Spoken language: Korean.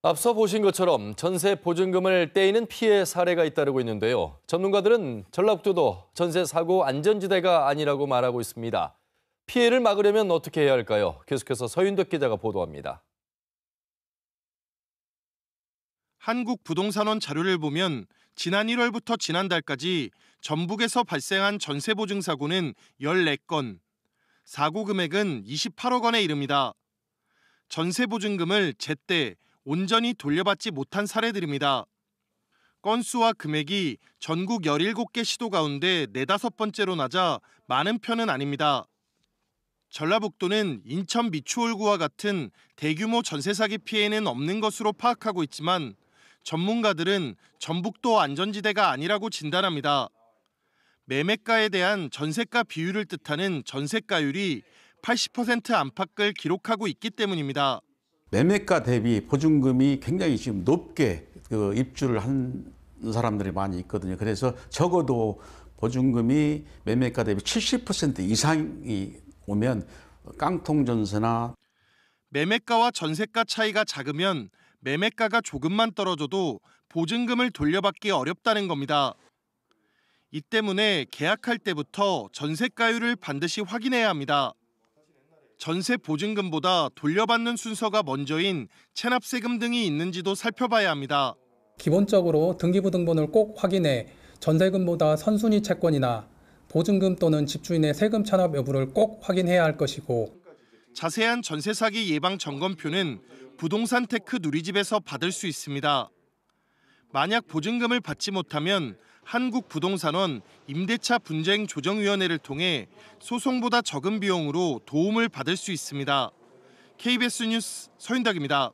앞서 보신 것처럼 전세 보증금을 떼이는 피해 사례가 잇따르고 있는데요. 전문가들은 전라북도도 전세 사고 안전지대가 아니라고 말하고 있습니다. 피해를 막으려면 어떻게 해야 할까요? 계속해서 서윤덕 기자가 보도합니다. 한국부동산원 자료를 보면 지난 1월부터 지난달까지 전북에서 발생한 전세 보증 사고는 14건, 사고 금액은 28억 원에 이릅니다. 전세 보증금을 제때 온전히 돌려받지 못한 사례들입니다. 건수와 금액이 전국 17개 시도 가운데 4~5번째로 낮아 많은 편은 아닙니다. 전라북도는 인천 미추홀구와 같은 대규모 전세 사기 피해는 없는 것으로 파악하고 있지만 전문가들은 전북도 안전지대가 아니라고 진단합니다. 매매가에 대한 전세가 비율을 뜻하는 전세가율이 80% 안팎을 기록하고 있기 때문입니다. 매매가 대비 보증금이 굉장히 지금 높게 입주를 한 사람들이 많이 있거든요. 그래서 적어도 보증금이 매매가 대비 70% 이상이 오면 깡통 전세나 매매가와 전세가 차이가 작으면 매매가가 조금만 떨어져도 보증금을 돌려받기 어렵다는 겁니다. 이 때문에 계약할 때부터 전세가율을 반드시 확인해야 합니다. 전세 보증금보다 돌려받는 순서가 먼저인 체납세금 등이 있는지도 살펴봐야 합니다. 기본적으로 등기부등본을 꼭 확인해 전세금보다 선순위 채권이나 보증금 또는 집주인의 세금 체납 여부를 꼭 확인해야 할 것이고, 자세한 전세 사기 예방 점검표는 부동산테크 누리집에서 받을 수 있습니다. 만약 보증금을 받지 못하면 한국부동산원 임대차 분쟁 조정위원회를 통해 소송보다 적은 비용으로 도움을 받을 수 있습니다. KBS 뉴스 서윤덕입니다.